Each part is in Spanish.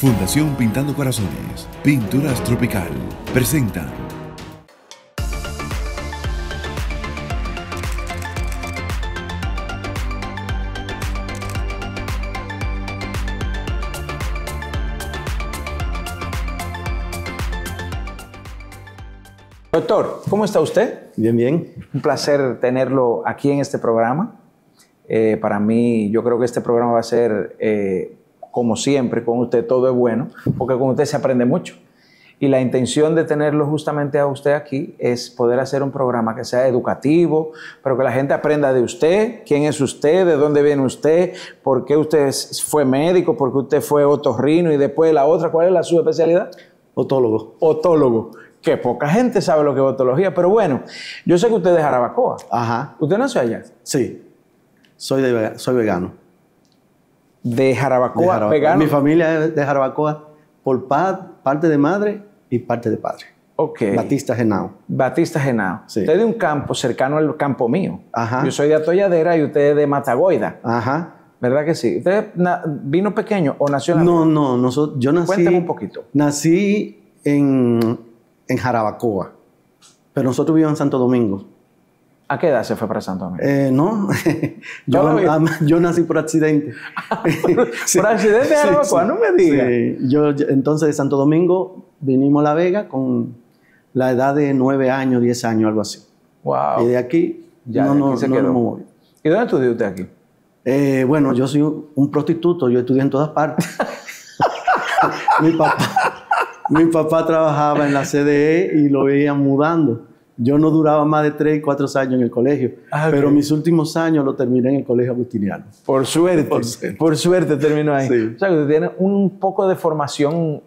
Fundación Pintando Corazones, Pinturas Tropical, presenta. Doctor, ¿cómo está usted? Bien, bien. Un placer tenerlo aquí en este programa. Para mí, yo creo que este programa va a ser, como siempre, con usted todo es bueno, porque con usted se aprende mucho. Y la intención de tenerlo justamente a usted aquí es poder hacer un programa que sea educativo, pero que la gente aprenda de usted, quién es usted, de dónde viene usted, por qué usted fue médico, por qué usted fue otorrino y después la otra, ¿cuál es la subespecialidad? Otólogo. Otólogo. Que poca gente sabe lo que es otología, pero bueno, yo sé que usted es de Jarabacoa. Ajá. ¿Usted nació allá? Sí. Soy vegano. ¿De Jarabacoa? ¿Vegano? Mi familia es de Jarabacoa por parte de madre y parte de padre. Ok. Batista Genao. Batista Genao. Sí. Usted es de un campo cercano al campo mío. Ajá. Yo soy de Atolladera y usted es de Matagoida. Ajá. ¿Verdad que sí? ¿Usted vino pequeño o nació en la Vega? No, no. Yo nací... Cuéntame un poquito. Nací en Jarabacoa, pero nosotros vivíamos en Santo Domingo. ¿A qué edad se fue para Santo Domingo? No, yo nací por accidente. Sí. ¿Por accidente de Jarabacoa? Sí, no me digas. Sí. Yo, entonces de Santo Domingo vinimos a La Vega con la edad de 9 años, 10 años, algo así. Wow. Y de aquí ya no me voy. ¿Y dónde estudió usted aquí? Bueno, yo soy un prostituto, yo estudié en todas partes. Mi papá trabajaba en la CDE y lo veía mudando. Yo no duraba más de 3 o 4 años en el colegio, pero mis últimos años lo terminé en el Colegio Agustiniano. Por suerte terminó ahí. Sí. O sea, que usted tiene un poco de formación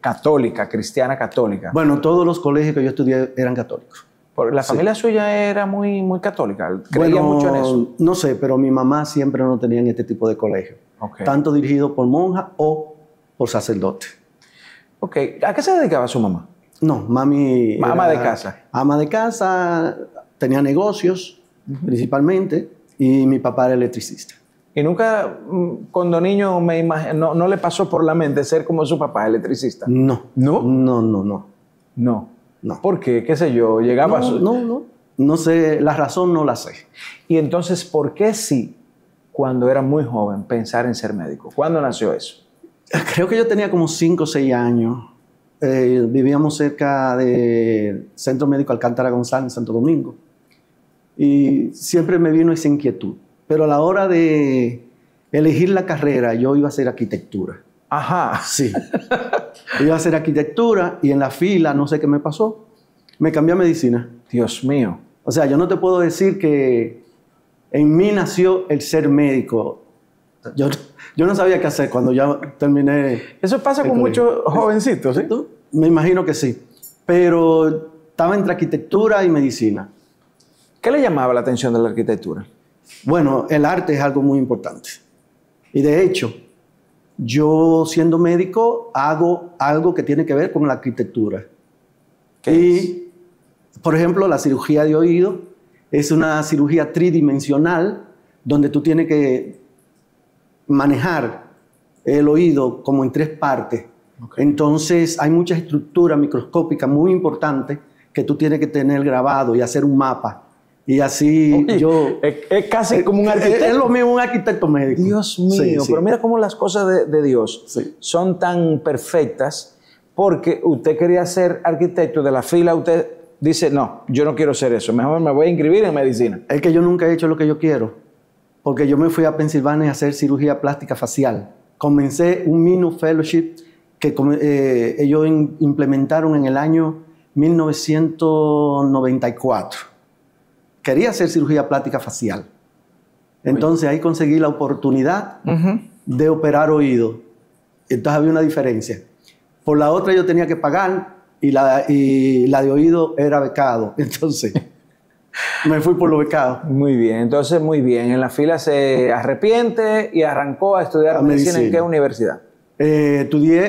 católica, cristiana católica. Bueno, todos los colegios que yo estudié eran católicos. ¿La familia suya era muy católica? ¿Creía mucho en eso? No sé, pero mi mamá siempre no tenía en este tipo de colegio. Okay. Tanto dirigido por monja o por sacerdote. Ok. ¿A qué se dedicaba su mamá? No, mami... Ama de casa. Ama de casa, tenía negocios, principalmente, y mi papá era electricista. ¿Y nunca, cuando niño, no le pasó por la mente ser como su papá, electricista? No. ¿No? No. ¿Por qué? ¿Qué sé yo? Llegaba a su... No sé, la razón no la sé. Y entonces, ¿por qué sí, cuando era muy joven, pensar en ser médico? ¿Cuándo nació eso? Creo que yo tenía como 5 o 6 años. Vivíamos cerca del Centro Médico Alcántara González, en Santo Domingo. Y siempre me vino esa inquietud. Pero a la hora de elegir la carrera, yo iba a hacer arquitectura. Ajá. Sí. Iba a hacer arquitectura y en la fila, no sé qué me pasó, me cambié a medicina. Dios mío. O sea, yo no te puedo decir que en mí nació el ser médico. Yo no sabía qué hacer cuando ya terminé. Eso pasa con muchos jovencitos, ¿sí? Me imagino que sí. Pero estaba entre arquitectura y medicina. ¿Qué le llamaba la atención de la arquitectura? Bueno, el arte es algo muy importante. Y de hecho, yo siendo médico hago algo que tiene que ver con la arquitectura. Y, por ejemplo, la cirugía de oído es una cirugía tridimensional donde tú tienes que manejar el oído como en 3 partes. Okay. Entonces hay muchas estructuras microscópicas muy importantes que tú tienes que tener grabado y hacer un mapa. Y así es casi como un arquitecto. Es lo mismo un arquitecto médico. Dios mío, sí. Pero mira cómo las cosas de Dios son tan perfectas, porque usted quería ser arquitecto de la fila, usted dice, no, yo no quiero ser eso, mejor me voy a inscribir en medicina. Es que yo nunca he hecho lo que yo quiero. Porque yo me fui a Pennsylvania a hacer cirugía plástica facial. Comencé un mini fellowship que ellos implementaron en el año 1994. Quería hacer cirugía plástica facial. Entonces ahí conseguí la oportunidad de operar oído. Entonces había una diferencia. Por la otra yo tenía que pagar y la de oído era becado. Entonces... Me fui por lo becado. Muy bien, entonces muy bien. En la fila se arrepiente y arrancó a estudiar medicina. ¿En qué universidad?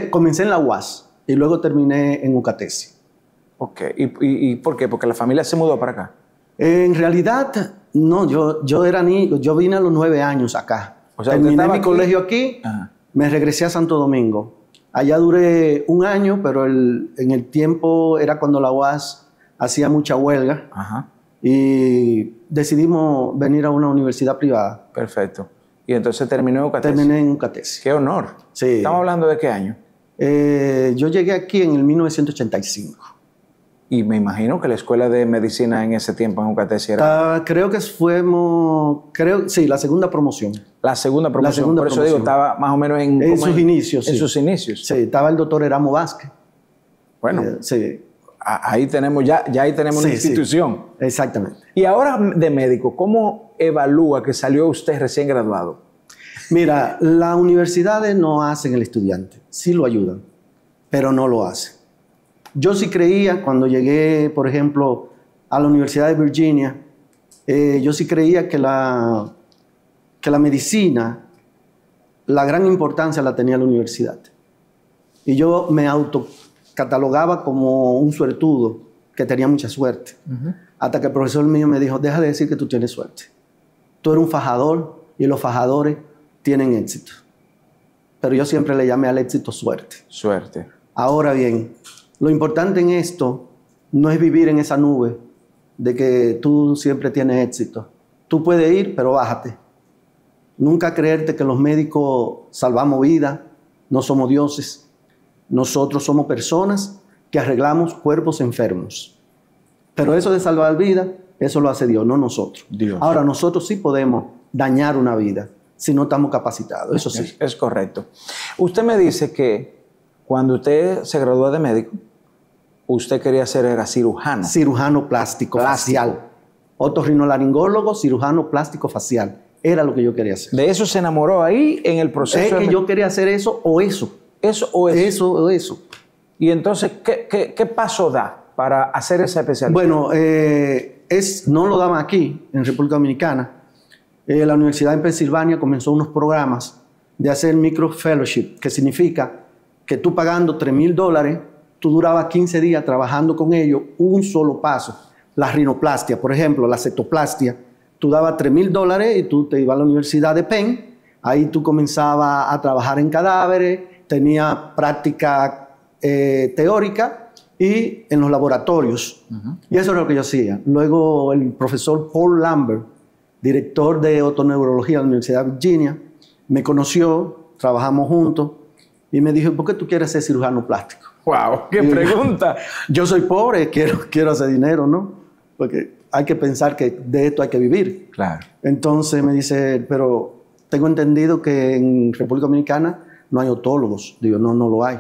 Comencé en la UAS y luego terminé en Ucateci. Ok, ¿Y por qué? ¿Porque la familia se mudó para acá? En realidad, no, yo vine a los 9 años acá. O sea, terminé mi colegio aquí, me regresé a Santo Domingo. Allá duré un año, pero en el tiempo era cuando la UAS hacía mucha huelga. Ajá. Y decidimos venir a una universidad privada. Perfecto. Y entonces terminó en Ucateci. Terminé en Ucateci. ¡Qué honor! Sí. ¿Estamos hablando de qué año? Yo llegué aquí en el 1985. Y me imagino que la escuela de medicina en ese tiempo en Ucateci era... creo que fuimos... sí, la segunda promoción. La segunda promoción. La segunda Por promoción. Eso digo, estaba más o menos en... En sus inicios, sí. En sus inicios. Sí, estaba el doctor Eramo Vázquez. Bueno. Sí. Ahí tenemos ya ahí tenemos una institución. Sí, exactamente. Y ahora de médico, ¿cómo evalúa que salió usted recién graduado? Mira, las universidades no hacen el estudiante. Sí lo ayudan, pero no lo hacen. Yo sí creía, cuando llegué, por ejemplo, a la Universidad de Virginia, yo sí creía que la medicina, la gran importancia la tenía la universidad. Y yo me autocatalogaba como un suertudo, que tenía mucha suerte. Uh-huh. Hasta que el profesor mío me dijo, deja de decir que tú tienes suerte. Tú eres un fajador y los fajadores tienen éxito. Pero yo siempre le llamé al éxito suerte. Suerte. Ahora bien... Lo importante en esto no es vivir en esa nube de que tú siempre tienes éxito. Tú puedes ir, pero bájate. Nunca creerte que los médicos salvamos vidas, no somos dioses. Nosotros somos personas que arreglamos cuerpos enfermos. Pero eso de salvar vidas, eso lo hace Dios, no nosotros. Dios. Ahora, nosotros sí podemos dañar una vida si no estamos capacitados, eso sí. Es correcto. Usted me dice que cuando usted se graduó de médico, usted quería ser cirujano. Cirujano plástico, facial. Otorrinolaringólogo, cirujano plástico facial. Era lo que yo quería hacer. ¿De eso se enamoró ahí en el proceso? Es que yo quería hacer eso o eso. Eso o eso. Eso o eso. Y entonces, ¿qué paso da para hacer esa especialidad? Bueno, no lo daban aquí, en República Dominicana. La Universidad de Pennsylvania comenzó unos programas de hacer microfellowship, que significa que tú pagando $3,000... tú durabas 15 días trabajando con ellos un solo paso. La rinoplastia, por ejemplo, la septoplastia, tú dabas $3,000 y tú te ibas a la Universidad de Penn, ahí tú comenzabas a trabajar en cadáveres, tenía práctica teórica y en los laboratorios. Uh-huh. Y eso era lo que yo hacía. Luego el profesor Paul Lambert, director de otoneurología de la Universidad de Virginia, me conoció, trabajamos juntos, y me dijo, ¿por qué tú quieres ser cirujano plástico? ¡Wow! ¡Qué pregunta! Yo soy pobre, quiero hacer dinero, ¿no? Porque hay que pensar que de esto hay que vivir. Claro. Entonces me dice, pero tengo entendido que en República Dominicana no hay otólogos. Digo, no lo hay.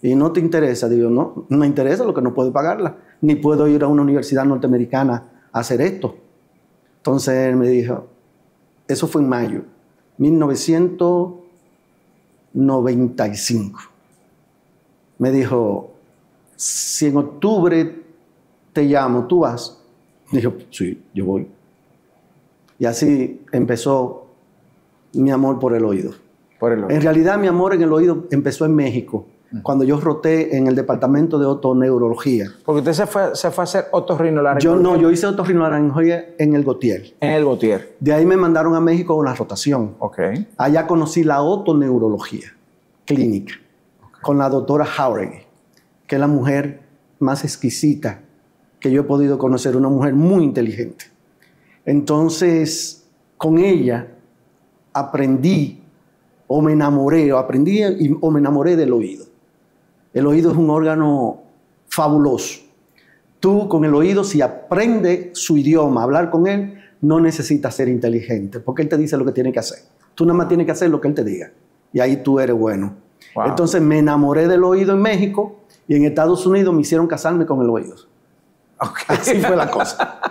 ¿Y no te interesa? Digo, no, no me interesa, lo que no puedo pagarla. Ni puedo ir a una universidad norteamericana a hacer esto. Entonces él me dijo, eso fue en mayo, 1995. Me dijo, si en octubre te llamo, ¿tú vas? Dijo, sí, yo voy. Y así empezó mi amor por el oído. En realidad, mi amor en el oído empezó en México, cuando yo roté en el departamento de otoneurología. Porque usted se fue a hacer otorrinolaringología. Yo hice otorrinolaringología en el Gautier. En el Gautier. De ahí me mandaron a México con la rotación. Okay. Allá conocí la otoneurología clínica, okay, con la doctora Jauregui, que es la mujer más exquisita que yo he podido conocer, una mujer muy inteligente. Entonces, con ella aprendí, o me enamoré, o aprendí, o me enamoré del oído. El oído es un órgano fabuloso. Tú con el oído, si aprendes su idioma, hablar con él, no necesitas ser inteligente, porque él te dice lo que tiene que hacer. Tú nada más tienes que hacer lo que él te diga. Y ahí tú eres bueno. Wow. Entonces me enamoré del oído en México y en Estados Unidos me hicieron casarme con el oído. Okay. Así fue la cosa.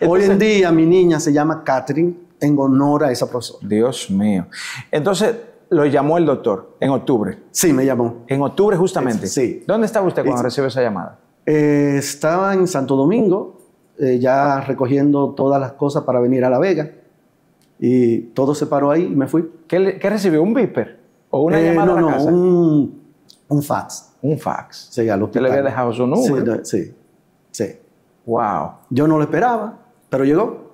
Entonces, hoy en día mi niña se llama Catherine en honor a esa profesora. Dios mío. Entonces lo llamó el doctor en octubre. Sí, me llamó. En octubre justamente. Sí. ¿Dónde estaba usted cuando recibió esa llamada? Estaba en Santo Domingo, ya recogiendo todas las cosas para venir a La Vega. Y todo se paró ahí y me fui. ¿Qué recibió? ¿Un viper? ¿O una llamada a la casa? Un fax. ¿Un fax? Sí, al hospital. ¿Usted le había dejado su número? Sí. Wow. Yo no lo esperaba, pero llegó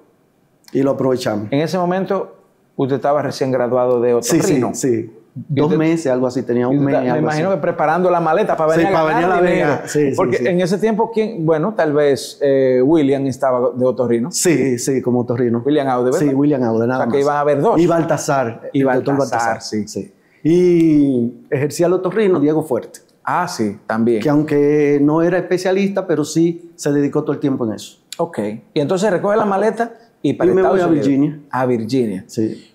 y lo aprovechamos. En ese momento... Usted estaba recién graduado de otorrino. Sí. 2 meses, algo así, tenía un mes. Me imagino así, que preparando la maleta para venir, sí, a ganar, para venir a La Vega. Sí, porque sí, sí, en ese tiempo, ¿quién? Bueno, tal vez William estaba de otorrino. Sí, sí, como otorrino. William Aude, ¿verdad? Sí, William Aude, nada más. O sea, que iban a haber 2. Y Baltasar. Y Baltasar, sí, sí. Y ejercía el otorrino Diego Fuerte. Ah, sí, también. Que aunque no era especialista, pero sí se dedicó todo el tiempo en eso. Ok. Y entonces recoge la maleta y para Estados Unidos. Y me voy a Virginia. A Virginia. Sí.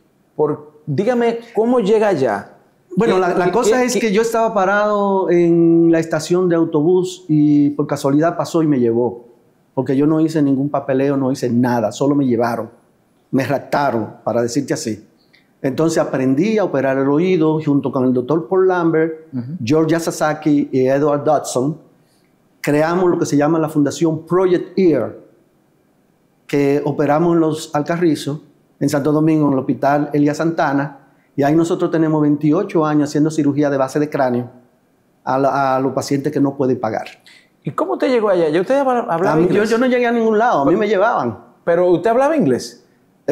Dígame, ¿cómo llega allá? Bueno, la cosa es que yo estaba parado en la estación de autobús y por casualidad pasó y me llevó. Porque yo no hice ningún papeleo, no hice nada, solo me llevaron. Me raptaron, para decirte así. Entonces aprendí a operar el oído junto con el doctor Paul Lambert, George Sasaki y Edward Dodson. Creamos lo que se llama la Fundación Project Ear, que operamos en los Alcarrizos, en Santo Domingo, en el hospital Elia Santana, y ahí nosotros tenemos 28 años haciendo cirugía de base de cráneo a los pacientes que no pueden pagar. ¿Y cómo usted llegó allá? ¿Yo usted hablaba inglés? Yo no llegué a ningún lado, a mí me llevaban. ¿Pero usted hablaba inglés?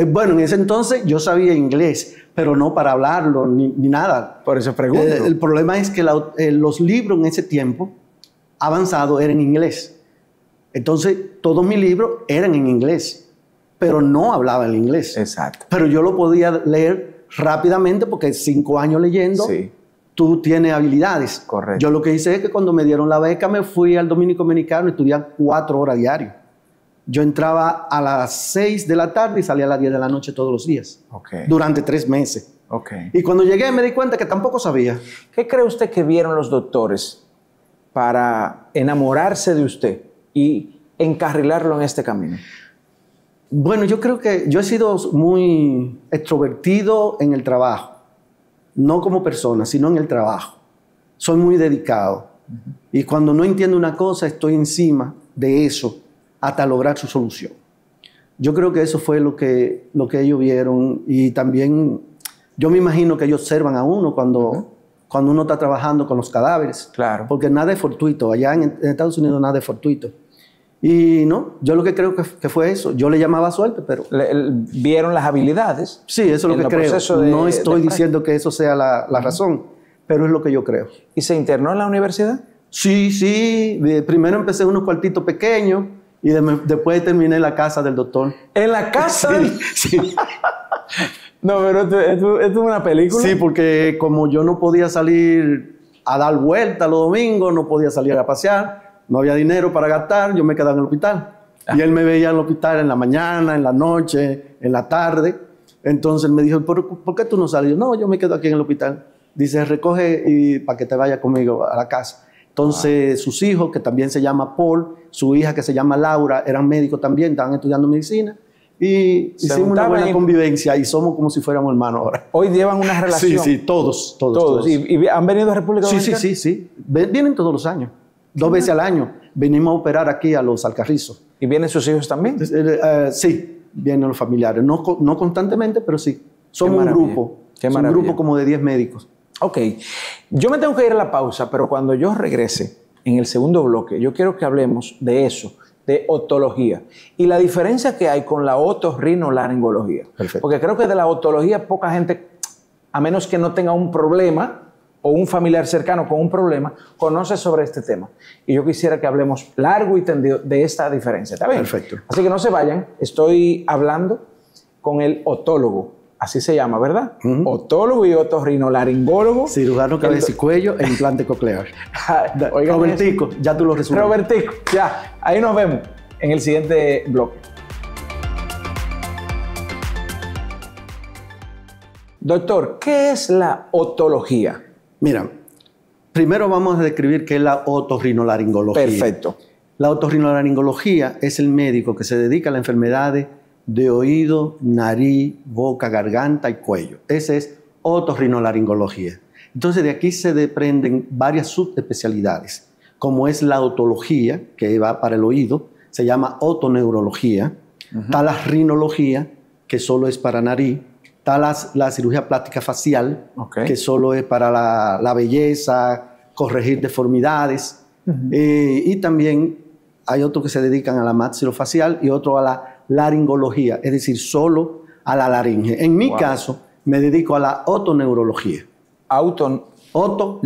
Bueno, en ese entonces yo sabía inglés, pero no para hablarlo ni nada. Por eso pregunto. El problema es que los libros en ese tiempo avanzado eran en inglés. Entonces todos mis libros eran en inglés, pero no hablaba el inglés. Exacto. Pero yo lo podía leer rápidamente porque 5 años leyendo, sí, tú tienes habilidades. Correcto. Yo lo que hice es que cuando me dieron la beca me fui al Dominico Dominicano y estudié 4 horas diario. Yo entraba a las 6 de la tarde y salía a las 10 de la noche todos los días. Okay. Durante 3 meses. Okay. Y cuando llegué me di cuenta que tampoco sabía. ¿Qué cree usted que vieron los doctores para enamorarse de usted y encarrilarlo en este camino? Bueno, yo creo que yo he sido muy extrovertido en el trabajo. No como persona, sino en el trabajo. Soy muy dedicado. Y cuando no entiendo una cosa, estoy encima de eso hasta lograr su solución. Yo creo que eso fue lo que ellos vieron. Y también yo me imagino que ellos observan a uno cuando uno está trabajando con los cadáveres. Claro. Porque nada es fortuito. Allá en Estados Unidos nada es fortuito. Y no, yo lo que creo que fue eso. Yo le llamaba suerte, pero... ¿Vieron las habilidades? Sí, eso es lo que creo. No estoy diciendo que eso sea la razón, pero es lo que yo creo. ¿Y se internó en la universidad? Sí, sí. Primero empecé en unos cuartitos pequeños y después terminé en la casa del doctor. ¿En la casa? Sí. Sí. No, pero esto es una película. Sí, porque como yo no podía salir a dar vuelta los domingos, no podía salir a pasear, no había dinero para gastar, yo me quedaba en el hospital. Ah. Y él me veía en el hospital en la mañana, en la noche, en la tarde. Entonces él me dijo, ¿por qué tú no sales? Yo, no, yo me quedo aquí en el hospital. Dice, recoge y para que te vayas conmigo a la casa. Entonces sus hijos, que también se llama Paul, su hija que se llama Laura, eran médicos también, estaban estudiando medicina. Y hicimos una buena convivencia y somos como si fuéramos hermanos ahora. Hoy llevan una relación. Sí, sí, todos. ¿Y han venido a República Dominicana? Sí, sí, sí, sí. Vienen todos los años. 2 veces al año venimos a operar aquí a los Alcarrizos. ¿Y vienen sus hijos también? Sí, vienen los familiares. No constantemente, pero sí. Somos un grupo. Qué maravilla. Un grupo como de 10 médicos. Ok. Yo me tengo que ir a la pausa, pero cuando yo regrese en el segundo bloque, yo quiero que hablemos de eso, de otología y la diferencia que hay con la otorrinolaringología. Perfecto. Porque creo que de la otología poca gente, a menos que no tenga un problema o un familiar cercano con un problema, conoce sobre este tema. Y yo quisiera que hablemos largo y tendido de esta diferencia. ¿Está bien? Perfecto. Así que no se vayan. Estoy hablando con el otólogo. Así se llama, ¿verdad? Otólogo y otorrinolaringólogo. Cirujano cabeza y cuello e implante coclear. Oigan, Robertico, ya tú lo resumes. Robertico, ya. Ahí nos vemos en el siguiente bloque. Doctor, ¿qué es la otología? Mira, primero vamos a describir qué es la otorrinolaringología. Perfecto. La otorrinolaringología es el médico que se dedica a las enfermedades de oído, nariz, boca, garganta y cuello. Esa es otorrinolaringología. Entonces de aquí se desprenden varias subespecialidades, como es la otología, que va para el oído, se llama otoneurología, está la rinología, que solo es para nariz, está la cirugía plástica facial, que solo es para la belleza, corregir deformidades. Y también hay otros que se dedican a la maxilofacial y otro a la laringología, es decir, solo a la laringe. En mi caso, me dedico a la otoneurología.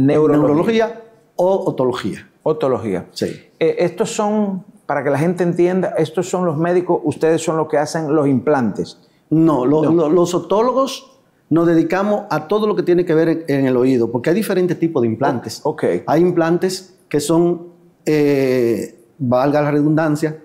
Neurología o otología. Otología. Sí. Estos son, para que la gente entienda, estos son los médicos, ustedes son los que hacen los implantes. No, los otólogos nos dedicamos a todo lo que tiene que ver en el oído, porque hay diferentes tipos de implantes. Okay. Hay implantes que son, valga la redundancia,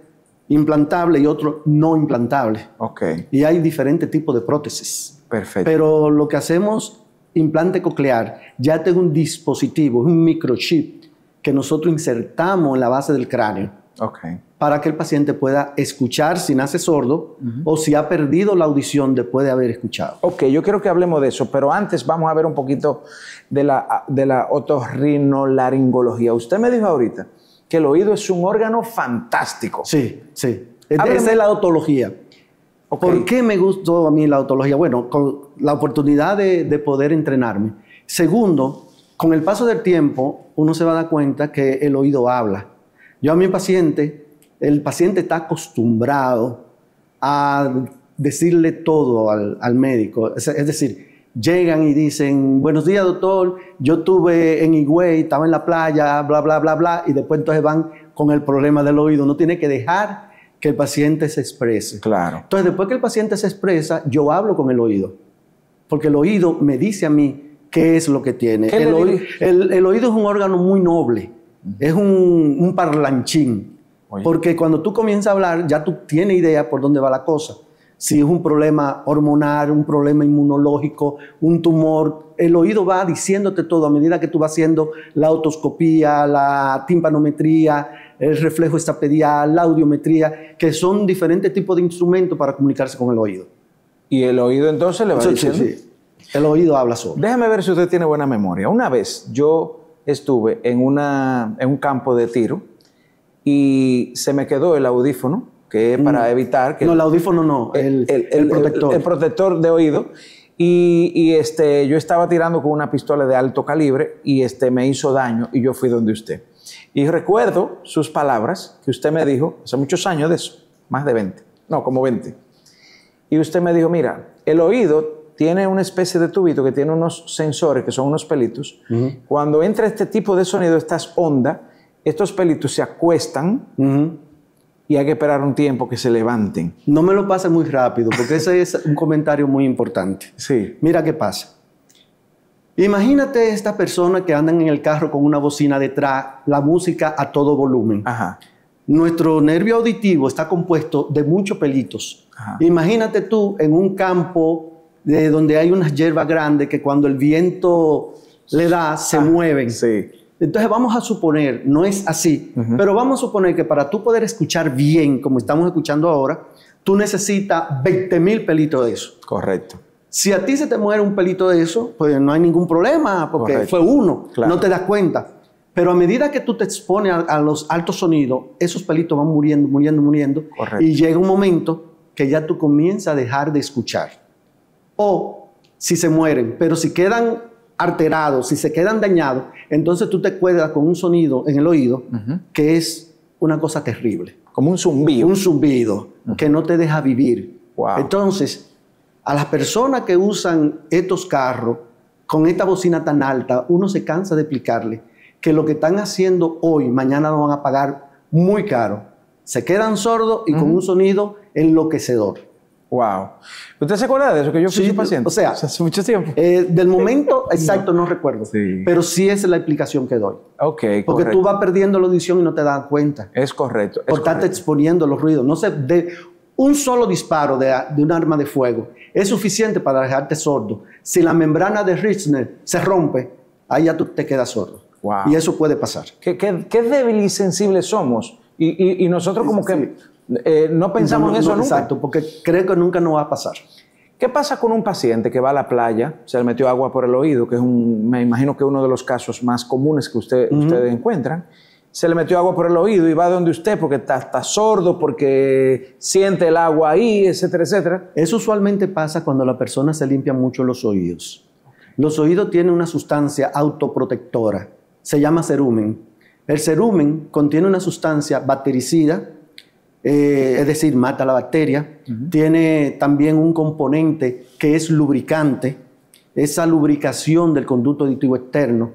implantables y otros no implantables. Okay. Y hay diferentes tipos de prótesis. Perfecto. Pero lo que hacemos, implante coclear, ya tengo un dispositivo, un microchip, que nosotros insertamos en la base del cráneo. Okay. Para que el paciente pueda escuchar si nace sordo o si ha perdido la audición después de haber escuchado. Ok, yo quiero que hablemos de eso, pero antes vamos a ver un poquito de la otorrinolaringología. Usted me dijo ahorita que el oído es un órgano fantástico. Sí, sí. Esa es la otología. Okay. ¿Por qué me gustó a mí la otología? Bueno, con la oportunidad de poder entrenarme. Segundo, con el paso del tiempo, uno se va a dar cuenta que el oído habla. Yo a mi paciente, el paciente está acostumbrado a decirle todo al médico. Es decir, llegan y dicen, buenos días, doctor, yo estuve en Higüey, estaba en la playa, bla, bla, bla, bla, y después entonces van con el problema del oído. Uno tiene que dejar que el paciente se exprese. Claro. Entonces, después que el paciente se expresa, yo hablo con el oído, porque el oído me dice a mí qué es lo que tiene. El oído es un órgano muy noble, es un parlanchín. Oye. Porque cuando tú comienzas a hablar, ya tú tienes idea por dónde va la cosa. Si es un problema hormonal, un problema inmunológico, un tumor, el oído va diciéndote todo a medida que tú vas haciendo la otoscopía, la timpanometría, el reflejo estapedial, la audiometría, que son diferentes tipos de instrumentos para comunicarse con el oído. Y el oído entonces le va diciendo... Sí, sí. El oído habla solo. Déjame ver si usted tiene buena memoria. Una vez yo estuve en un campo de tiro y se me quedó el audífono, que es para evitar que... No, el audífono no, el protector. El protector de oído. Y yo estaba tirando con una pistola de alto calibre y me hizo daño y yo fui donde usted. Y recuerdo sus palabras que usted me dijo, hace muchos años de eso, más de 20, no, como 20. Y usted me dijo, mira, el oído... tiene una especie de tubito que tiene unos sensores, que son unos pelitos. Cuando entra este tipo de sonido, estas ondas, estos pelitos se acuestan y hay que esperar un tiempo que se levanten. No me lo pase muy rápido, porque ese es un comentario muy importante. Sí. Mira qué pasa. Imagínate estas personas que andan en el carro con una bocina detrás, la música a todo volumen. Ajá. Nuestro nervio auditivo está compuesto de muchos pelitos. Ajá. Imagínate tú en un campo... de donde hay unas hierbas grandes que cuando el viento le da, se mueven. Sí. Entonces vamos a suponer, no es así, pero vamos a suponer que para tú poder escuchar bien, como estamos escuchando ahora, tú necesitas 20,000 pelitos de eso. Correcto. Si a ti se te muere un pelito de eso, pues no hay ningún problema, porque fue uno, no te das cuenta. Pero a medida que tú te expones a los altos sonidos, esos pelitos van muriendo, muriendo, muriendo, y llega un momento que ya tú comienzas a dejar de escuchar. O si se mueren, pero si quedan alterados, si se quedan dañados, entonces tú te quedas con un sonido en el oído que es una cosa terrible. Como un zumbido. Un zumbido que no te deja vivir. Wow. Entonces, a las personas que usan estos carros con esta bocina tan alta, uno se cansa de explicarle que lo que están haciendo hoy, mañana lo van a pagar muy caro. Se quedan sordos y con un sonido enloquecedor. Wow. ¿Usted se acuerda de eso? Que yo fui su paciente. O sea, hace mucho tiempo. Del momento exacto no recuerdo. Sí. Pero sí es la explicación que doy. Ok, porque tú vas perdiendo la audición y no te das cuenta. Es correcto. Por estarte exponiendo los ruidos. No sé, un solo disparo de un arma de fuego es suficiente para dejarte sordo. Si la membrana de Ritzner se rompe, ahí ya tú te quedas sordo. Wow. Y eso puede pasar. Qué débil y sensible somos. Y nosotros como que... no pensamos en eso nunca. Exacto, porque creo que nunca nos va a pasar. ¿Qué pasa con un paciente que va a la playa, se le metió agua por el oído, que es me imagino que uno de los casos más comunes que ustedes encuentran? Se le metió agua por el oído y va donde usted porque está sordo, porque siente el agua ahí, etcétera, etcétera. Eso usualmente pasa cuando la persona se limpia mucho los oídos. Los oídos tienen una sustancia autoprotectora, se llama cerumen. El cerumen contiene una sustancia bactericida, es decir, mata la bacteria. Tiene también un componente que es lubricante esa lubricación del conducto auditivo externo.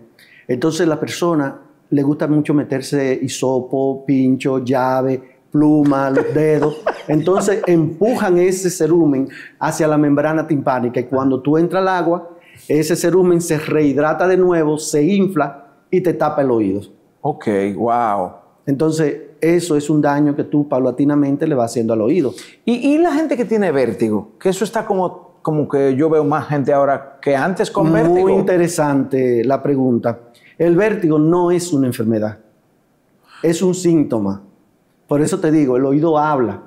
Entonces la persona le gusta mucho meterse hisopo, pincho, llave, pluma, los dedos. Entonces empujan ese cerumen hacia la membrana timpánica y cuando tú entras al agua, ese cerumen se rehidrata de nuevo, se infla y te tapa el oído. Ok, wow. Entonces eso es un daño que tú paulatinamente le vas haciendo al oído. ¿Y la gente que tiene vértigo? Que eso está como que yo veo más gente ahora que antes con vértigo. Muy interesante la pregunta. El vértigo no es una enfermedad, es un síntoma. Por eso te digo, el oído habla.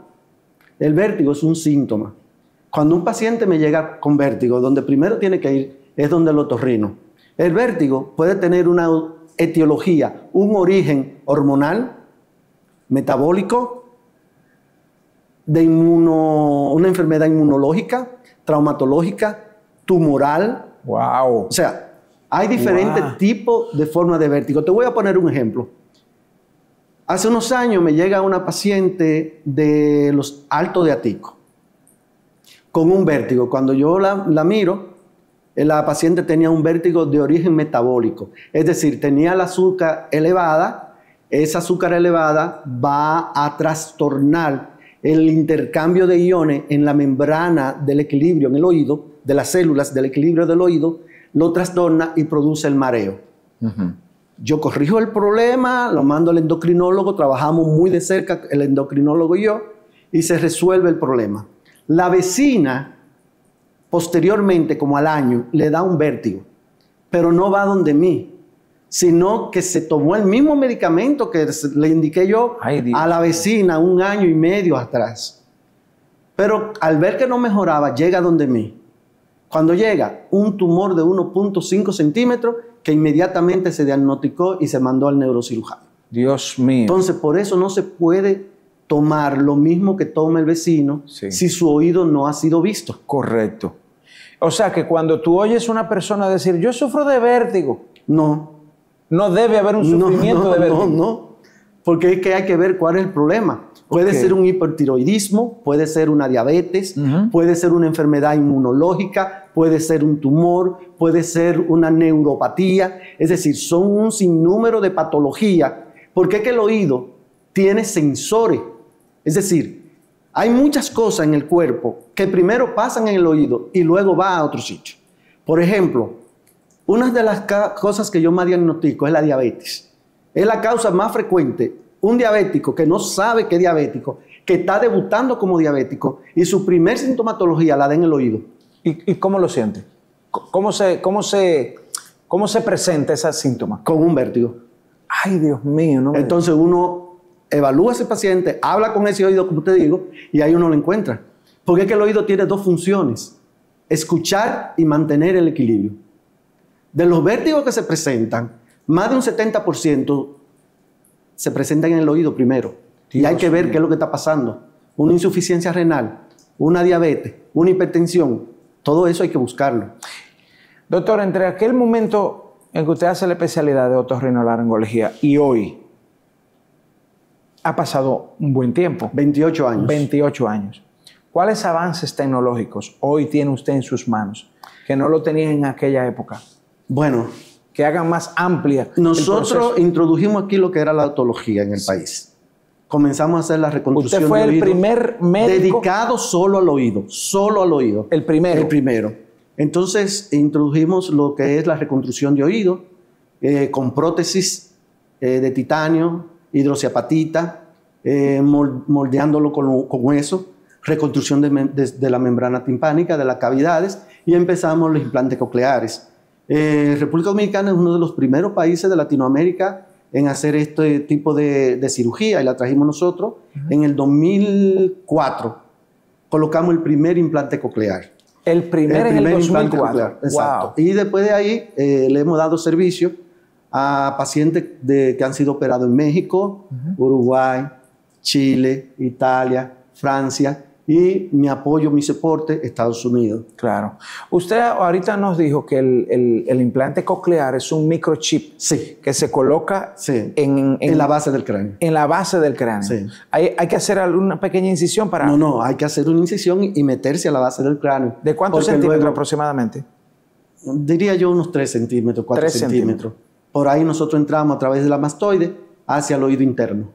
El vértigo es un síntoma. Cuando un paciente me llega con vértigo, donde primero tiene que ir es donde el otorrino. El vértigo puede tener una etiología, un origen hormonal, metabólico, una enfermedad inmunológica, traumatológica, tumoral. Wow. O sea, hay diferentes tipos de formas de vértigo. Te voy a poner un ejemplo. Hace unos años me llega una paciente de los Altos de Atico con un vértigo. Cuando yo la miro, la paciente tenía un vértigo de origen metabólico. Es decir, tenía el azúcar elevada. Esa azúcar elevada va a trastornar el intercambio de iones en la membrana del equilibrio, en el oído, de las células del equilibrio del oído, lo trastorna y produce el mareo. Uh-huh. Yo corrijo el problema, lo mando al endocrinólogo, trabajamos muy de cerca el endocrinólogo y yo, y se resuelve el problema. La vecina, posteriormente, como al año, le da un vértigo, pero no va donde mí, sino que se tomó el mismo medicamento que le indiqué yo a la vecina un año y medio atrás. Pero al ver que no mejoraba, llega donde mí. Cuando llega, un tumor de 1.5 centímetros que inmediatamente se diagnosticó y se mandó al neurocirujano. Dios mío. Entonces, por eso no se puede tomar lo mismo que toma el vecino si su oído no ha sido visto. Correcto. O sea, que cuando tú oyes a una persona decir, yo sufro de vértigo. No. No debe haber un sufrimiento de vértigo. No, no, porque es que hay que ver cuál es el problema. Puede ser un hipertiroidismo, puede ser una diabetes, puede ser una enfermedad inmunológica, puede ser un tumor, puede ser una neuropatía. Es decir, son un sinnúmero de patologías, porque es que el oído tiene sensores. Es decir, hay muchas cosas en el cuerpo que primero pasan en el oído y luego va a otro sitio. Por ejemplo, una de las cosas que yo más diagnostico es la diabetes. Es la causa más frecuente. Un diabético que no sabe que es diabético, que está debutando como diabético y su primer sintomatología la da en el oído. ¿Y cómo lo siente? ¿Cómo se presenta ese síntoma? Con un vértigo. Ay, Dios mío. No me... Entonces uno evalúa a ese paciente, habla con ese oído, como te digo, y ahí uno lo encuentra. Porque es que el oído tiene dos funciones, escuchar y mantener el equilibrio. De los vértigos que se presentan, más de un 70% se presentan en el oído primero. Dios, y hay que ver qué es lo que está pasando. Una insuficiencia renal, una diabetes, una hipertensión. Todo eso hay que buscarlo. Doctor, entre aquel momento en que usted hace la especialidad de otorrinolaringología y hoy, ha pasado un buen tiempo. 28 años. 28 años. ¿Cuáles avances tecnológicos hoy tiene usted en sus manos que no lo tenía en aquella época? Bueno, que hagan más amplia. Nosotros introdujimos aquí lo que era la otología en el país. Comenzamos a hacer la reconstrucción del oído. Usted fue el primer médico dedicado solo al oído, El primero. El primero. Entonces introdujimos lo que es la reconstrucción de oído con prótesis de titanio, hidrociapatita, moldeándolo con hueso, reconstrucción de la membrana timpánica, de las cavidades y empezamos los implantes cocleares. República Dominicana es uno de los primeros países de Latinoamérica en hacer este tipo de cirugía y la trajimos nosotros. En el 2004 colocamos el primer implante coclear. El primer en el 2004. Coclear, exacto. Y después de ahí le hemos dado servicio a pacientes que han sido operados en México, Uruguay, Chile, Italia, Francia. Y mi apoyo, mi soporte, Estados Unidos. Claro. Usted ahorita nos dijo que el implante coclear es un microchip que se coloca en la base del cráneo. En la base del cráneo. Sí. ¿Hay que hacer alguna pequeña incisión para...? No, no, hay que hacer una incisión y meterse a la base del cráneo. ¿De cuántos centímetros aproximadamente? diría yo unos 3 centímetros, 4 centímetros. Por ahí nosotros entramos a través de la mastoide hacia el oído interno.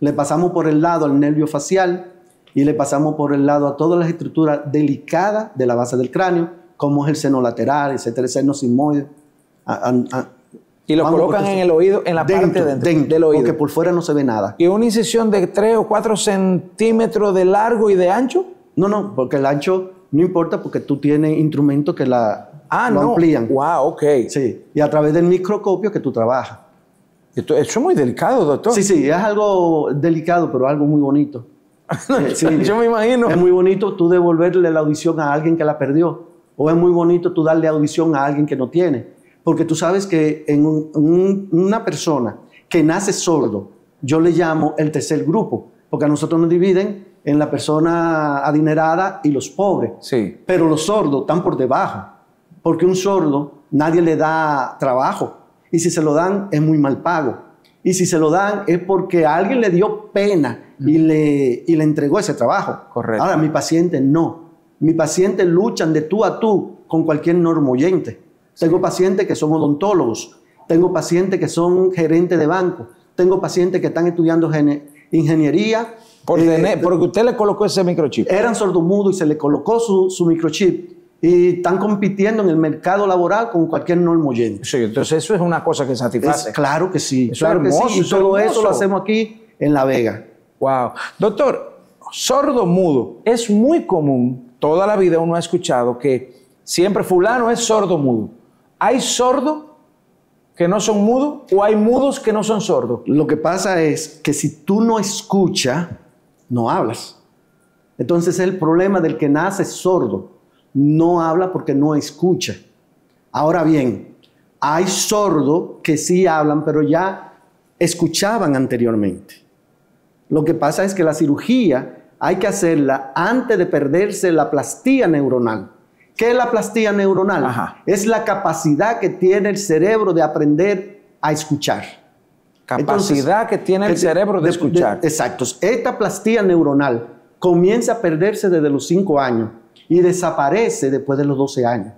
Le pasamos por el lado al nervio facial y le pasamos por el lado a todas las estructuras delicadas de la base del cráneo, como es el seno lateral, etcétera, el seno sigmoide. Y lo colocan en el oído, en la parte de dentro del oído. Porque por fuera no se ve nada. ¿Y una incisión de 3 o 4 centímetros de largo y de ancho? No, no, porque el ancho no importa porque tú tienes instrumentos que lo amplían. Wow, ok. Sí, y a través del microscopio que tú trabajas. Esto es muy delicado, doctor. Sí, sí, es algo delicado, pero algo muy bonito. Sí, yo me imagino. Es muy bonito tú devolverle la audición a alguien que la perdió. O es muy bonito tú darle audición a alguien que no tiene. Porque tú sabes que en una persona que nace sordo, yo le llamo el tercer grupo, porque a nosotros nos dividen en la persona adinerada y los pobres. Sí. Pero los sordos están por debajo, porque un sordo nadie le da trabajo. Y si se lo dan, es muy mal pago. Y si se lo dan, es porque a alguien le dio pena y le entregó ese trabajo. Correcto. Ahora, mi paciente no. Mi paciente luchan de tú a tú con cualquier normoyente. Tengo pacientes que son odontólogos, tengo pacientes que son gerentes de banco, tengo pacientes que están estudiando ingeniería. Porque usted le colocó ese microchip. Eran sordomudos y se le colocó su microchip. Y están compitiendo en el mercado laboral con cualquier normoyente. Sí, entonces eso es una cosa que satisface. Claro que sí. Eso claro es hermoso, que sí. Y todo eso lo hacemos aquí en La Vega. Wow. Doctor, sordomudo es muy común. Toda la vida uno ha escuchado que siempre fulano es sordo-mudo. ¿Hay sordos que no son mudos o hay mudos que no son sordos? Lo que pasa es que si tú no escuchas, no hablas. Entonces el problema del que nace sordo. No habla porque no escucha. Ahora bien, hay sordos que sí hablan, pero ya escuchaban anteriormente. Lo que pasa es que la cirugía hay que hacerla antes de perderse la plastía neuronal. ¿Qué es la plastía neuronal? Ajá. Es la capacidad que tiene el cerebro de aprender a escuchar. Exacto. Esta plastía neuronal comienza a perderse desde los 5 años y desaparece después de los 12 años.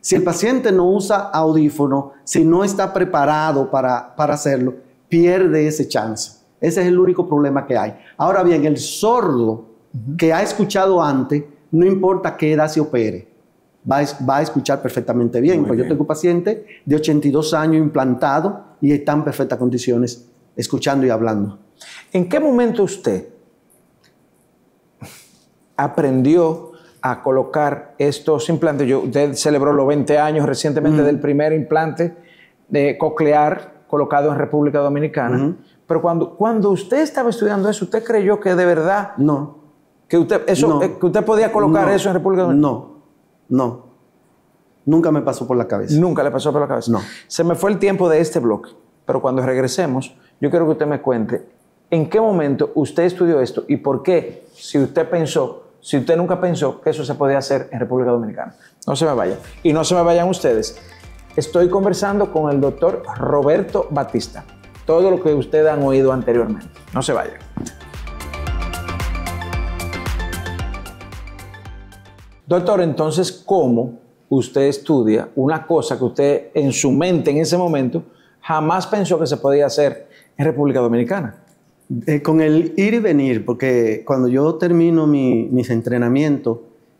Si el paciente no usa audífono, si no está preparado para hacerlo, pierde ese chance. Ese es el único problema que hay. Ahora bien, el sordo que ha escuchado antes, no importa qué edad se opere, va a escuchar perfectamente bien. Muy bien. Yo tengo pacientes de 82 años implantados y están en perfectas condiciones escuchando y hablando. ¿En qué momento usted aprendió a colocar estos implantes? Usted celebró los 20 años recientemente del primer implante de coclear colocado en República Dominicana. Pero cuando usted estaba estudiando eso, ¿usted creyó que de verdad no? Que usted podía colocar eso en República Dominicana. No. Nunca me pasó por la cabeza. Nunca le pasó por la cabeza. No. Se me fue el tiempo de este bloque, pero cuando regresemos, yo quiero que usted me cuente en qué momento usted estudió esto y por qué, si usted nunca pensó que eso se podía hacer en República Dominicana. No se me vayan. Y no se me vayan ustedes. Estoy conversando con el doctor Roberto Batista. Todo lo que ustedes han oído anteriormente. No se vayan. Doctor, entonces, ¿cómo usted estudia una cosa que usted en su mente en ese momento jamás pensó que se podía hacer en República Dominicana? Con el ir y venir, porque cuando yo termino mis entrenamientos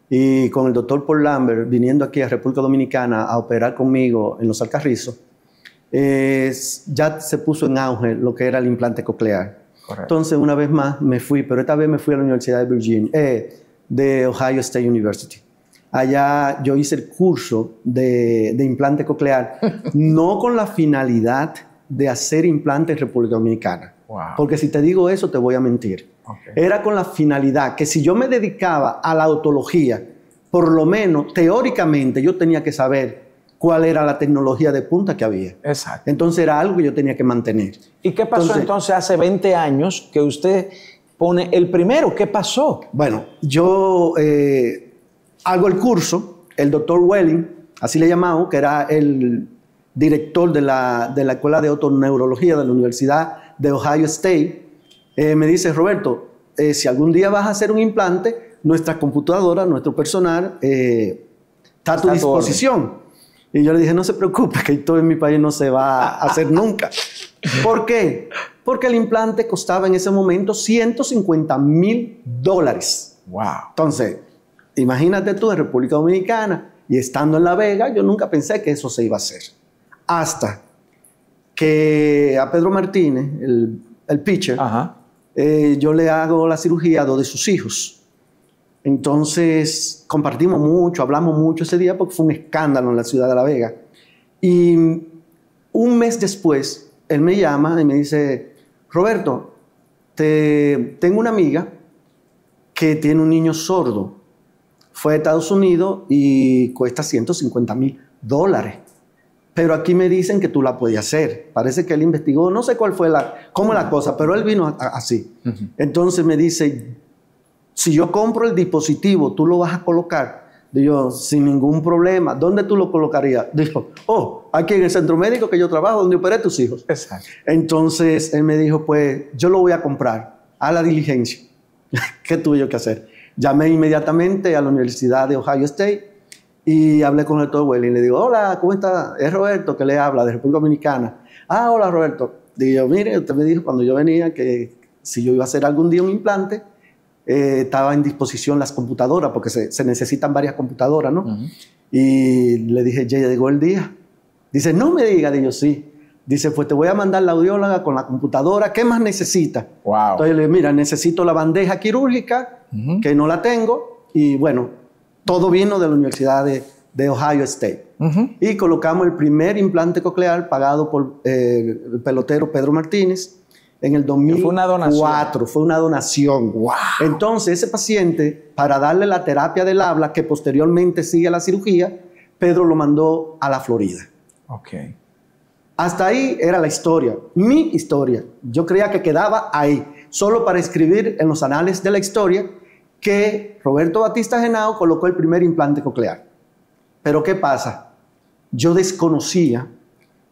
y con el doctor Paul Lambert viniendo aquí a República Dominicana a operar conmigo en los Alcarrizos, ya se puso en auge lo que era el implante coclear. Correcto. Entonces, una vez más me fui, pero esta vez me fui a la Universidad de Virginia, de Ohio State University. Allá yo hice el curso de implante coclear, no con la finalidad de hacer implante en República Dominicana. Wow. Porque si te digo eso, te voy a mentir. Okay. Era con la finalidad que si yo me dedicaba a la otología, por lo menos teóricamente yo tenía que saber cuál era la tecnología de punta que había. Exacto. Entonces era algo que yo tenía que mantener. ¿Y qué pasó entonces hace 20 años que usted pone el primero? ¿Qué pasó? Bueno, yo hago el curso, el doctor Welling, así le llamamos, que era el director de la Escuela de Otoneurología de la Universidad de Ohio State, me dice: Roberto, si algún día vas a hacer un implante, nuestra computadora, nuestro personal, está a tu disposición. Y yo le dije, no se preocupe, que todo en mi país no se va a hacer nunca. ¿Por qué? Porque el implante costaba en ese momento $150,000. Wow. Entonces, imagínate tú en República Dominicana y estando en La Vega, yo nunca pensé que eso se iba a hacer. Hasta que a Pedro Martínez, el pitcher, yo le hago la cirugía a dos de sus hijos. Entonces, compartimos mucho, hablamos mucho ese día porque fue un escándalo en la ciudad de La Vega. Y un mes después, él me llama y me dice, Roberto, tengo una amiga que tiene un niño sordo. Fue a Estados Unidos y cuesta $150,000. Pero aquí me dicen que tú la puedes hacer. Parece que él investigó, no sé cuál fue la cosa, pero él vino así. Entonces me dice... Si yo compro el dispositivo, ¿tú lo vas a colocar? Digo, sin ningún problema. ¿Dónde tú lo colocarías? Dijo, oh, aquí en el centro médico que yo trabajo, donde operé tus hijos. Exacto. Entonces, él me dijo, pues, yo lo voy a comprar a la diligencia. ¿Qué tuve yo que hacer? Llamé inmediatamente a la Universidad de Ohio State y hablé con el doctor Welling. Le digo, hola, ¿cómo está? Es Roberto que le habla de República Dominicana. Ah, hola, Roberto. Digo, mire, usted me dijo cuando yo venía que si yo iba a hacer algún día un implante, estaba en disposición las computadoras, porque se necesitan varias computadoras, ¿no? Y le dije, ya llegó el día. Dice, no me diga. Digo, sí. Dice, pues te voy a mandar la audióloga con la computadora. ¿Qué más necesitas? Wow. Entonces le dije, mira, necesito la bandeja quirúrgica, que no la tengo. Y bueno, todo vino de la Universidad de Ohio State. Y colocamos el primer implante coclear pagado por el pelotero Pedro Martínez. En el 2004. Fue una donación. Wow. Entonces, ese paciente, para darle la terapia del habla, que posteriormente sigue la cirugía, Pedro lo mandó a la Florida. Ok. Hasta ahí era la historia, mi historia. Yo creía que quedaba ahí, solo para escribir en los anales de la historia que Roberto Batista Genao colocó el primer implante coclear. Pero, ¿qué pasa? Yo desconocía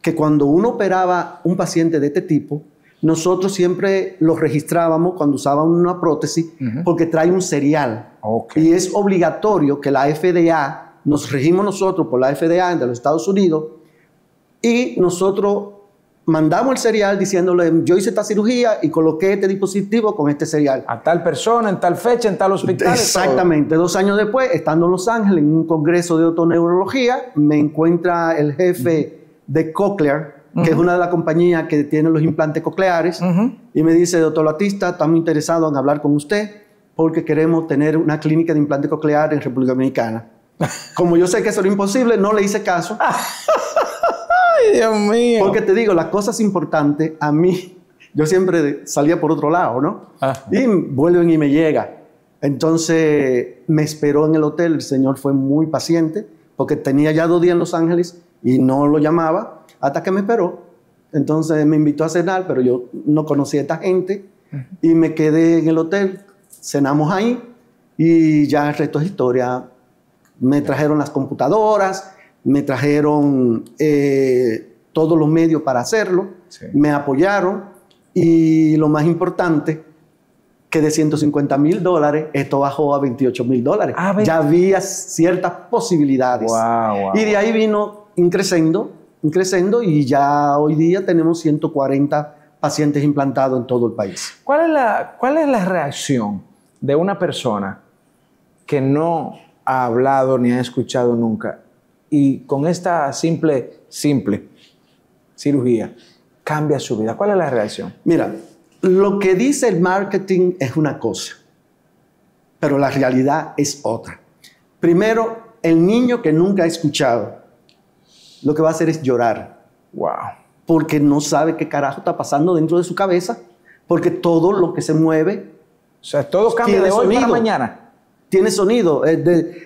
que cuando uno operaba un paciente de este tipo, nosotros siempre los registrábamos cuando usaban una prótesis porque trae un serial. Okay. Y es obligatorio que la FDA, nos regimos nosotros por la FDA de los Estados Unidos, y nosotros mandamos el serial diciéndole, yo hice esta cirugía y coloqué este dispositivo con este serial. A tal persona, en tal fecha, en tal hospital. Exactamente. Todo. 2 años después, estando en Los Ángeles, en un congreso de otoneurología, me encuentra el jefe de Cochlear, que es una de las compañías que tiene los implantes cocleares, y me dice, doctor Batista, estamos interesados en hablar con usted porque queremos tener una clínica de implante coclear en República Dominicana. Como yo sé que eso era imposible, no le hice caso. ¡Ay, Dios mío! Porque te digo, las cosas importantes a mí, yo siempre salía por otro lado, ¿no? Y vuelven y me llega. Entonces, me esperó en el hotel, el señor fue muy paciente, porque tenía ya 2 días en Los Ángeles y no lo llamaba. Hasta que me esperó. Entonces me invitó a cenar, pero yo no conocía a esta gente y me quedé en el hotel. Cenamos ahí y ya el resto es historia. Me trajeron las computadoras, me trajeron todos los medios para hacerlo, me apoyaron y lo más importante, que de $150,000, esto bajó a $28,000. Ya había ciertas posibilidades. Y de ahí vino creciendo y ya hoy día tenemos 140 pacientes implantados en todo el país. ¿Cuál es la reacción de una persona que no ha hablado ni ha escuchado nunca y con esta simple cirugía cambia su vida? ¿Cuál es la reacción? Mira, lo que dice el marketing es una cosa, pero la realidad es otra. Primero, el niño que nunca ha escuchado lo que va a hacer es llorar. Wow. Porque no sabe qué carajo está pasando dentro de su cabeza, porque todo lo que se mueve, o sea, todo cambia de hoy para mañana. Tiene sonido.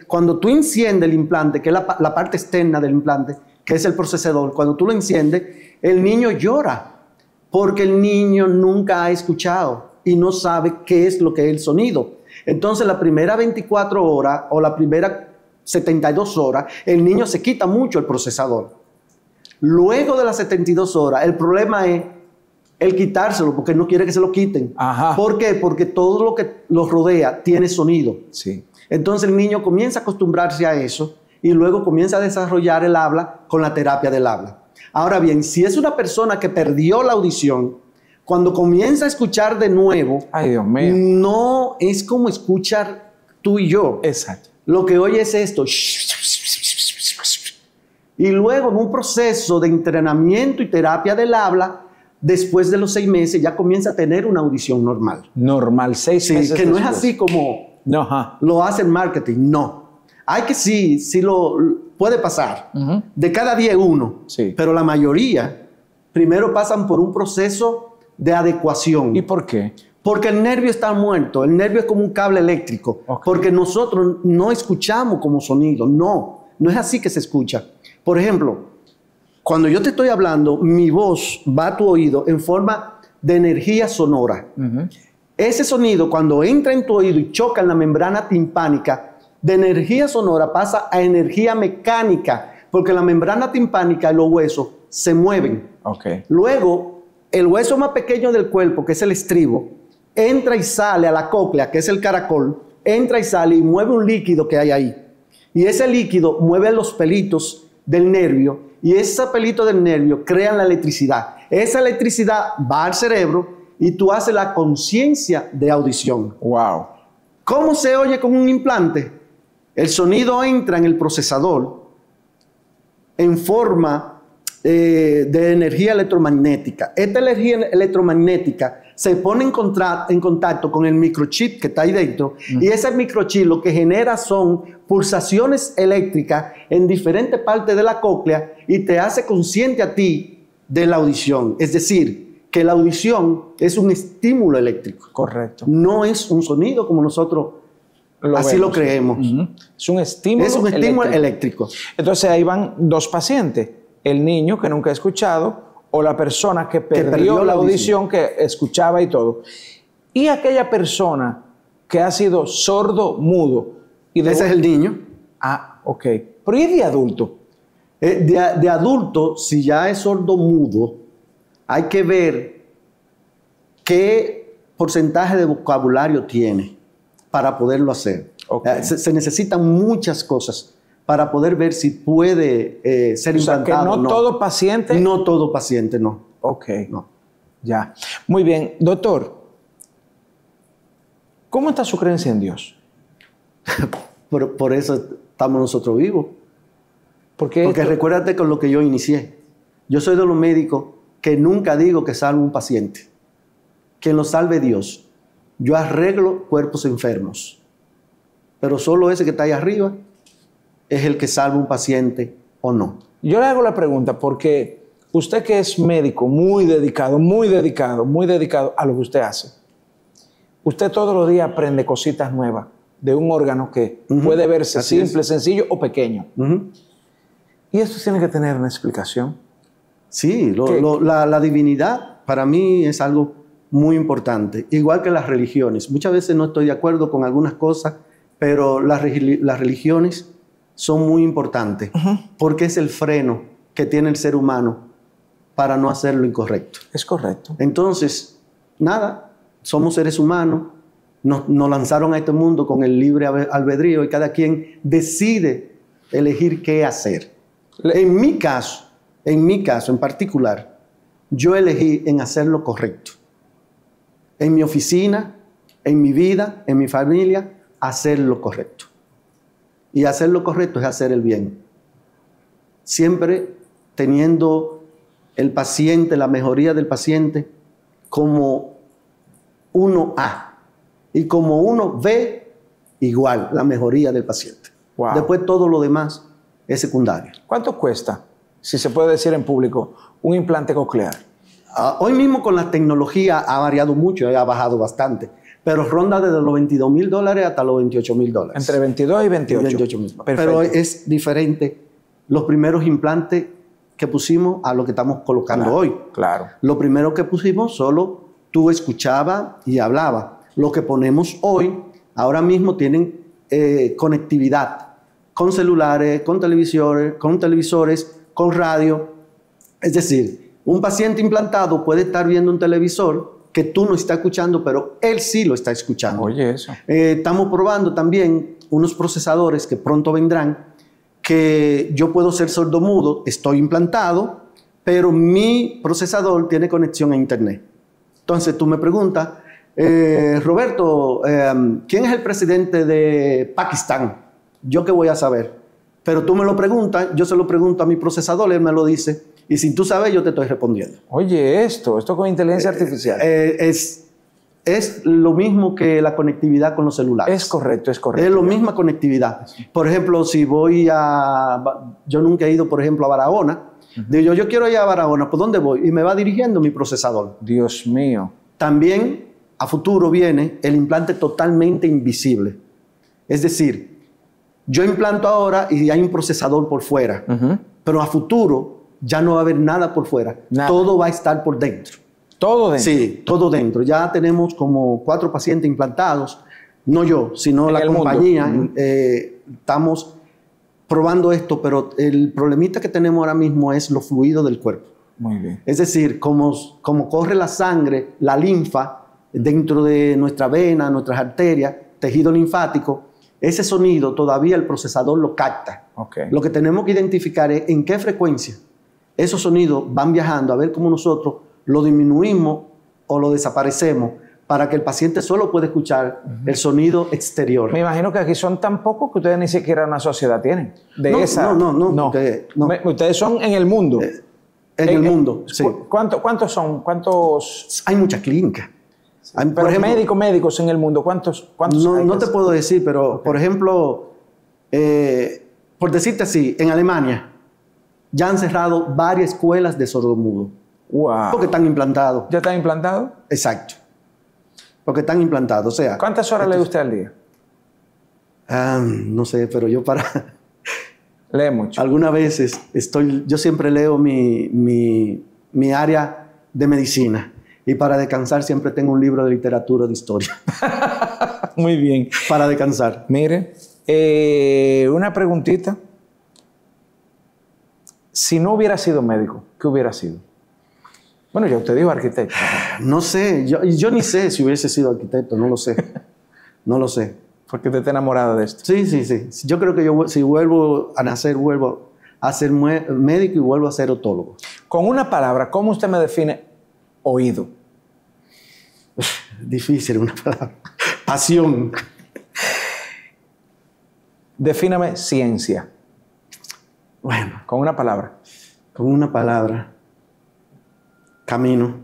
Cuando tú enciendes el implante, que es la parte externa del implante, que es el procesador, cuando tú lo enciendes, el niño llora, porque el niño nunca ha escuchado y no sabe qué es lo que es el sonido. Entonces, la primera 24 horas o la primera 72 horas, el niño se quita mucho el procesador. Luego de las 72 horas, el problema es el quitárselo, porque no quiere que se lo quiten. ¿Por qué? Porque todo lo que los rodea tiene sonido. Entonces el niño comienza a acostumbrarse a eso y luego comienza a desarrollar el habla con la terapia del habla. Ahora bien, si es una persona que perdió la audición, cuando comienza a escuchar de nuevo, ay, Dios mío, no es como escuchar tú y yo. Exacto. Lo que oye es esto. Y luego, en un proceso de entrenamiento y terapia del habla, después de los 6 meses ya comienza a tener una audición normal. Normal, 6 meses. Que no es así como lo hace el marketing, no. Hay que sí lo puede pasar. De cada 10, uno. Sí. Pero la mayoría primero pasan por un proceso de adecuación. ¿Y por qué? Porque el nervio está muerto. El nervio es como un cable eléctrico. Okay. Porque nosotros no escuchamos como sonido. No, no es así que se escucha. Por ejemplo, cuando yo te estoy hablando, mi voz va a tu oído en forma de energía sonora. Ese sonido, cuando entra en tu oído y choca en la membrana timpánica, de energía sonora pasa a energía mecánica, porque la membrana timpánica y los huesos se mueven. Okay. Luego, el hueso más pequeño del cuerpo, que es el estribo, entra y sale a la cóclea, que es el caracol, entra y sale y mueve un líquido que hay ahí. Y ese líquido mueve los pelitos del nervio, y ese pelito del nervio crea la electricidad. Esa electricidad va al cerebro y tú haces la conciencia de audición. Wow. ¿Cómo se oye con un implante? El sonido entra en el procesador en forma de energía electromagnética. Esta energía electromagnética se pone en contacto con el microchip que está ahí dentro, y ese microchip lo que genera son pulsaciones eléctricas en diferentes partes de la cóclea y te hace consciente a ti de la audición. Es decir, que la audición es un estímulo eléctrico. Correcto. No es un sonido como nosotros lo creemos. Es un estímulo eléctrico. Entonces ahí van dos pacientes. El niño que nunca ha escuchado, o la persona que perdió la audición, que escuchaba y todo. Y aquella persona que ha sido sordo, mudo. Y de ese es el niño. Ah, ok. Pero ¿y de adulto? De adulto, si ya es sordo, mudo, hay que ver qué porcentaje de vocabulario tiene para poderlo hacer. Okay. Se necesitan muchas cosas para poder ver si puede ser implantado. O sea, que no todo paciente. No todo paciente, no. Ok. No. Ya. Muy bien. Doctor, ¿cómo está su creencia en Dios? Por eso estamos nosotros vivos. Porque recuérdate con lo que yo inicié. Yo soy de los médicos que nunca digo que salve un paciente. Quien lo salve Dios. Yo arreglo cuerpos enfermos. Pero solo ese que está ahí arriba es el que salva un paciente o no. Yo le hago la pregunta porque usted, que es médico muy dedicado, muy dedicado, muy dedicado a lo que usted hace, usted todos los días aprende cositas nuevas de un órgano que puede verse simple, sencillo o pequeño. Y esto tiene que tener una explicación. Sí, la divinidad para mí es algo muy importante, igual que las religiones. Muchas veces no estoy de acuerdo con algunas cosas, pero las religiones son muy importantes, porque es el freno que tiene el ser humano para no hacer lo incorrecto. Es correcto. Entonces, nada, somos seres humanos, nos lanzaron a este mundo con el libre albedrío y cada quien decide elegir qué hacer. En mi caso en particular, yo elegí en hacer lo correcto. En mi oficina, en mi vida, en mi familia, hacer lo correcto. Y hacer lo correcto es hacer el bien. Siempre teniendo el paciente, la mejoría del paciente, como 1A. Y como 1B, igual, la mejoría del paciente. Wow. Después todo lo demás es secundario. ¿Cuánto cuesta, si se puede decir en público, un implante coclear? Hoy mismo con la tecnología ha variado mucho, ha bajado bastante. Pero ronda desde los $22,000 hasta los $28,000. Entre 22 y 28 mil. Pero es diferente los primeros implantes que pusimos a lo que estamos colocando hoy. Claro. Lo primero que pusimos solo tú escuchabas y hablabas. Lo que ponemos hoy, ahora mismo tienen conectividad con celulares, con televisores, con radio. Es decir, un paciente implantado puede estar viendo un televisor que tú no estás escuchando, pero él sí lo está escuchando. Oye, eso. Estamos probando también unos procesadores que pronto vendrán, que yo puedo ser sordomudo, estoy implantado, pero mi procesador tiene conexión a internet. Entonces tú me preguntas, Roberto, ¿quién es el presidente de Pakistán? ¿Yo qué voy a saber? Pero tú me lo preguntas, yo se lo pregunto a mi procesador, él me lo dice, y sin tú sabes, yo te estoy respondiendo. Oye, esto con inteligencia artificial. Es lo mismo que la conectividad con los celulares. Es correcto, es correcto. Es la misma conectividad. Por ejemplo, si voy a... Yo nunca he ido, por ejemplo, a Barahona. Digo, yo quiero ir a Barahona, ¿por dónde voy? Y me va dirigiendo mi procesador. Dios mío. También a futuro viene el implante totalmente invisible. Es decir, yo implanto ahora y hay un procesador por fuera, pero a futuro ya no va a haber nada por fuera. Nada. Todo va a estar por dentro. ¿Todo dentro? Sí, todo dentro. Ya tenemos como 4 pacientes implantados, no yo, sino la compañía. Estamos probando esto, pero el problemita que tenemos ahora mismo es los fluidos del cuerpo. Muy bien. Es decir, como corre la sangre, la linfa, dentro de nuestra vena, nuestras arterias, tejido linfático, ese sonido todavía el procesador lo capta. Okay. Lo que tenemos que identificar es en qué frecuencia esos sonidos van viajando, a ver cómo nosotros lo disminuimos o lo desaparecemos para que el paciente solo pueda escuchar el sonido exterior. Me imagino que aquí son tan pocos que ustedes ni siquiera una sociedad tienen. No. Ustedes son en el mundo. En el mundo, sí. ¿Cuántos son? Hay muchas clínicas. Pero por ejemplo, médicos en el mundo, ¿cuántos no, no te puedo decir, pero por ejemplo, por decirte así, en Alemania ya han cerrado varias escuelas de sordomudo. Wow. Porque están implantados. ¿Ya están implantados? Exacto. Porque están implantados, o sea... ¿Cuántas horas lee usted al día? No sé, pero yo para... Lee mucho. Algunas veces yo siempre leo mi área de medicina. Y para descansar siempre tengo un libro de literatura de historia. Muy bien. Para descansar. Mire, una preguntita. Si no hubiera sido médico, ¿qué hubiera sido? Bueno, ya usted dijo arquitecto. No sé. Yo ni sé si hubiese sido arquitecto. No lo sé. No lo sé. Porque usted está enamorada de esto. Sí, sí, sí. Yo creo que yo, si vuelvo a nacer, vuelvo a ser médico y vuelvo a ser otólogo. Con una palabra, ¿cómo usted me define oído? Difícil una palabra. Pasión. Defíname ciencia. Bueno. Con una palabra. Con una palabra. Camino.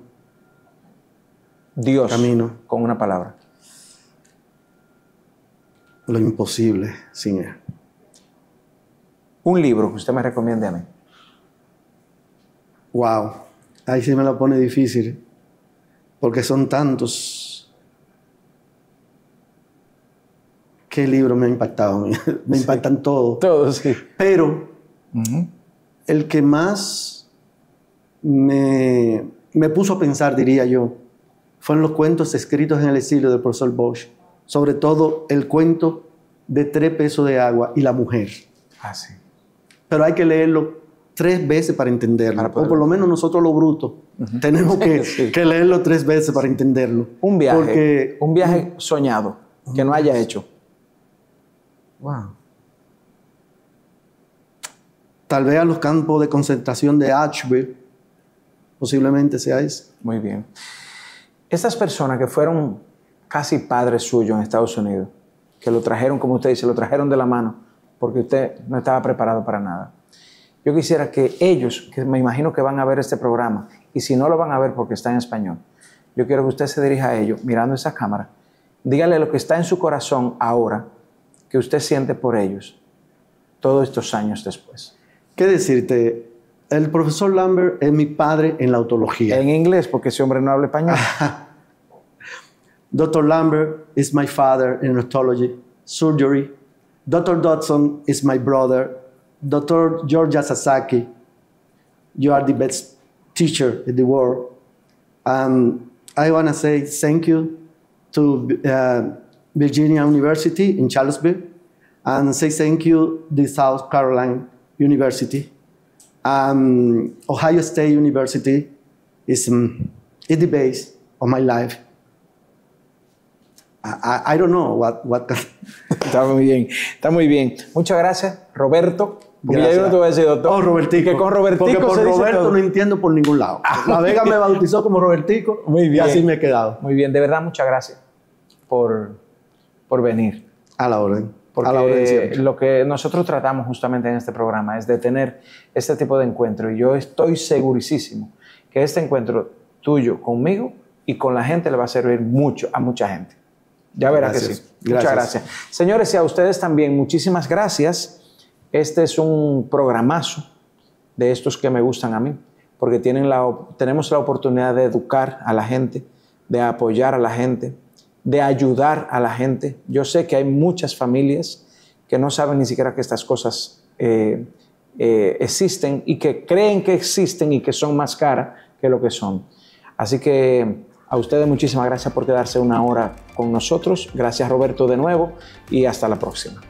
Dios. Camino. Con una palabra. Lo imposible sin él. Un libro que usted me recomiende a mí. Wow. Ahí sí me la pone difícil. Porque son tantos. ¿Qué libro me ha impactado? Me impactan todos. Todos, sí. Pero el que más me puso a pensar, diría yo, fue en los cuentos escritos en el exilio del profesor Bosch. Sobre todo el cuento de 3 pesos de agua y la mujer. Ah, sí. Pero hay que leerlo 3 veces para entenderlo. Para poderlo. O por lo menos nosotros los brutos tenemos que, que leerlo 3 veces para entenderlo. Un viaje. Porque, un viaje soñado que no haya hecho. Wow. Tal vez a los campos de concentración de Auschwitz posiblemente sea eso. Muy bien. Estas personas que fueron casi padres suyos en Estados Unidos, que lo trajeron, como usted dice, lo trajeron de la mano porque usted no estaba preparado para nada. Yo quisiera que ellos, que me imagino que van a ver este programa, y si no lo van a ver porque está en español, yo quiero que usted se dirija a ellos mirando esa cámara. Dígale lo que está en su corazón ahora, que usted siente por ellos, todos estos años después. ¿Qué decirte? El profesor Lambert es mi padre en la otología. En inglés, porque ese hombre no habla español. Dr. Lambert is my father in otology, surgery. Dr. Dodson is my brother. Dr. George Sasaki, you are the best teacher in the world. I want to say thank you to Virginia University in Charlottesville, and say thank you to South Carolina University. Ohio State University is the base of my life. I don't know what. Está muy bien, está muy bien. Muchas gracias, Roberto. Porque ya yo no te voy a decir doctor. Oh, Robertico. Que con Robertico. Porque por Roberto no entiendo por ningún lado. La Vega me bautizó como Robertico. Muy bien. Y así me he quedado. Muy bien. De verdad, muchas gracias por venir. A la orden. Porque a la orden siempre. Lo que nosotros tratamos justamente en este programa es de tener este tipo de encuentro. Y yo estoy segurísimo que este encuentro tuyo conmigo y con la gente le va a servir mucho a mucha gente. Ya verás que sí. Gracias. Muchas gracias. Señores, y a ustedes también, muchísimas gracias. Este es un programazo de estos que me gustan a mí, porque tenemos la oportunidad de educar a la gente, de apoyar a la gente, de ayudar a la gente. Yo sé que hay muchas familias que no saben ni siquiera que estas cosas existen y que creen que existen y que son más caras que lo que son. Así que a ustedes muchísimas gracias por quedarse una hora con nosotros. Gracias, Roberto, de nuevo y hasta la próxima.